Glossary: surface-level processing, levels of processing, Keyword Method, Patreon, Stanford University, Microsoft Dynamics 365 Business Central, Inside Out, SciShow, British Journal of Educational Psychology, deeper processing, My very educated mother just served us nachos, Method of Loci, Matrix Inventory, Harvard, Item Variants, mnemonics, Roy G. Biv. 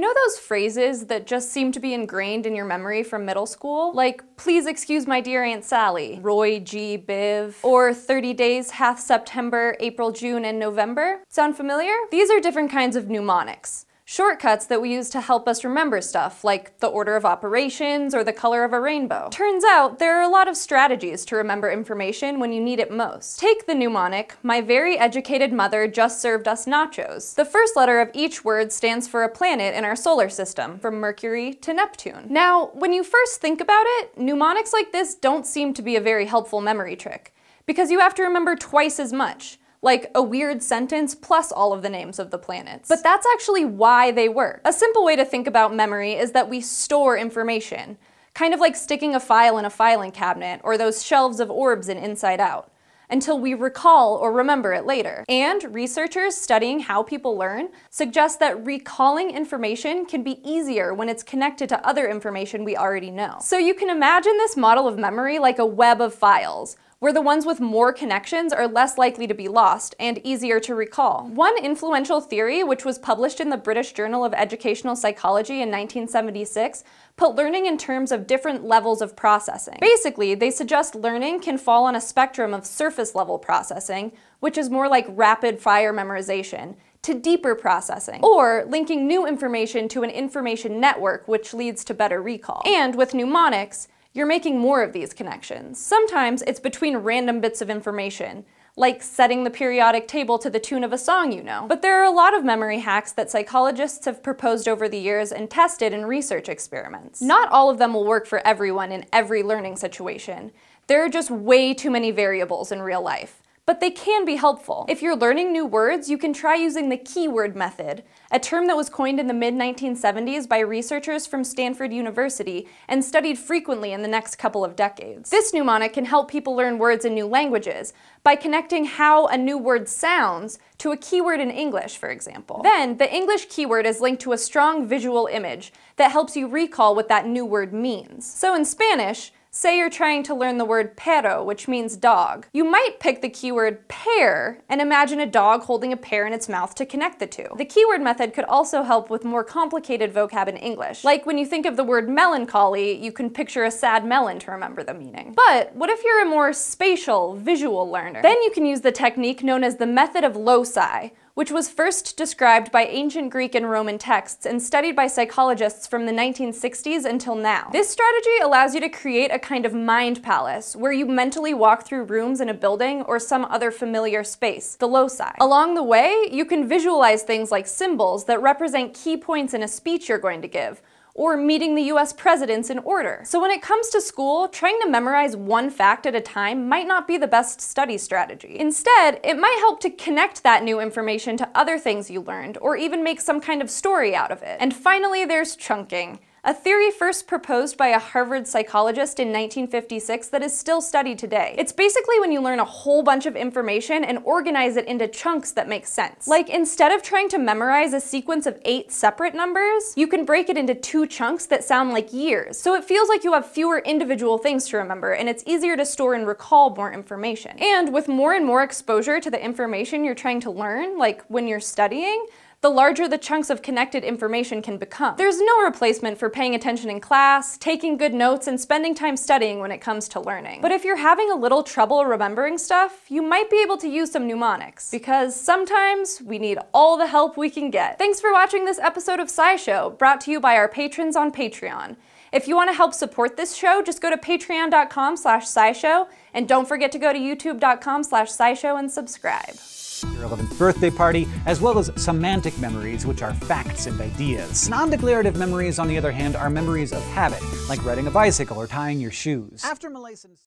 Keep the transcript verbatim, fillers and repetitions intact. You know those phrases that just seem to be ingrained in your memory from middle school? Like, please excuse my dear Aunt Sally, Roy G. Biv, or thirty days, half September, April, June, and November? Sound familiar? These are different kinds of mnemonics. Shortcuts that we use to help us remember stuff, like the order of operations or the color of a rainbow. Turns out there are a lot of strategies to remember information when you need it most. Take the mnemonic, My Very Educated Mother Just Served Us Nachos. The first letter of each word stands for a planet in our solar system, from Mercury to Neptune. Now, when you first think about it, mnemonics like this don't seem to be a very helpful memory trick, because you have to remember twice as much. Like a weird sentence plus all of the names of the planets. But that's actually why they work. A simple way to think about memory is that we store information, kind of like sticking a file in a filing cabinet or those shelves of orbs in Inside Out, until we recall or remember it later. And researchers studying how people learn suggest that recalling information can be easier when it's connected to other information we already know. So you can imagine this model of memory like a web of files, where the ones with more connections are less likely to be lost and easier to recall. One influential theory, which was published in the British Journal of Educational Psychology in nineteen seventy-six, put learning in terms of different levels of processing. Basically, they suggest learning can fall on a spectrum of surface-level processing, which is more like rapid-fire memorization, to deeper processing, or linking new information to an information network, which leads to better recall. And with mnemonics, you're making more of these connections. Sometimes it's between random bits of information, like setting the periodic table to the tune of a song you know. But there are a lot of memory hacks that psychologists have proposed over the years and tested in research experiments. Not all of them will work for everyone in every learning situation. There are just way too many variables in real life, but they can be helpful. If you're learning new words, you can try using the keyword method, a term that was coined in the mid nineteen seventies by researchers from Stanford University and studied frequently in the next couple of decades. This mnemonic can help people learn words in new languages by connecting how a new word sounds to a keyword in English, for example. Then, the English keyword is linked to a strong visual image that helps you recall what that new word means. So in Spanish, say you're trying to learn the word perro, which means dog. You might pick the keyword pear and imagine a dog holding a pear in its mouth to connect the two. The keyword method could also help with more complicated vocab in English. Like when you think of the word melancholy, you can picture a sad melon to remember the meaning. But what if you're a more spatial, visual learner? Then you can use the technique known as the Method of Loci, which was first described by ancient Greek and Roman texts and studied by psychologists from the nineteen sixties until now. This strategy allows you to create a kind of mind palace where you mentally walk through rooms in a building or some other familiar space, the loci. Along the way, you can visualize things like symbols that represent key points in a speech you're going to give, or meeting the U S presidents in order. So when it comes to school, trying to memorize one fact at a time might not be the best study strategy. Instead, it might help to connect that new information to other things you learned, or even make some kind of story out of it. And finally, there's chunking, a theory first proposed by a Harvard psychologist in nineteen fifty-six that is still studied today. It's basically when you learn a whole bunch of information and organize it into chunks that make sense. Like, instead of trying to memorize a sequence of eight separate numbers, you can break it into two chunks that sound like years, so it feels like you have fewer individual things to remember, and it's easier to store and recall more information. And with more and more exposure to the information you're trying to learn, like when you're studying, the larger the chunks of connected information can become. There's no replacement for paying attention in class, taking good notes, and spending time studying when it comes to learning. But if you're having a little trouble remembering stuff, you might be able to use some mnemonics, because sometimes we need all the help we can get. Thanks for watching this episode of SciShow, brought to you by our patrons on Patreon. If you want to help support this show, just go to patreon.com slash SciShow, and don't forget to go to youtube.com slash SciShow and subscribe. Your eleventh birthday party, as well as semantic memories, which are facts and ideas. Non-declarative memories, on the other hand, are memories of habit, like riding a bicycle or tying your shoes. After Malaysian